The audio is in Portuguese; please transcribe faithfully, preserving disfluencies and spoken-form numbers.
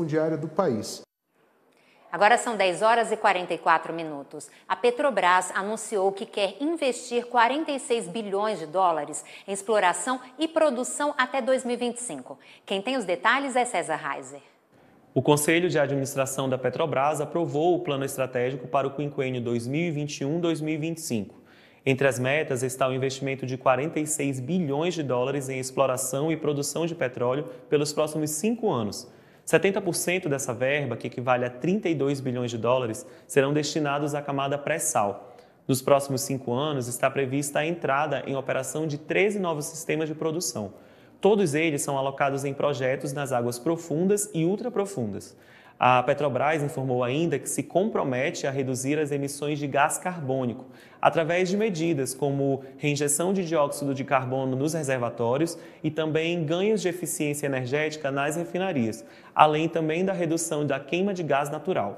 fundiária do país. Agora são dez horas e quarenta e quatro minutos. A Petrobras anunciou que quer investir quarenta e seis bilhões de dólares em exploração e produção até dois mil e vinte e cinco. Quem tem os detalhes é César Heiser. O Conselho de Administração da Petrobras aprovou o plano estratégico para o quinquênio dois mil e vinte e um a dois mil e vinte e cinco. Entre as metas está o investimento de quarenta e seis bilhões de dólares em exploração e produção de petróleo pelos próximos cinco anos. setenta por cento dessa verba, que equivale a trinta e dois bilhões de dólares, serão destinados à camada pré-sal. Nos próximos cinco anos está prevista a entrada em operação de treze novos sistemas de produção. Todos eles são alocados em projetos nas águas profundas e ultraprofundas. A Petrobras informou ainda que se compromete a reduzir as emissões de gás carbônico, através de medidas como reinjeção de dióxido de carbono nos reservatórios e também ganhos de eficiência energética nas refinarias, além também da redução da queima de gás natural.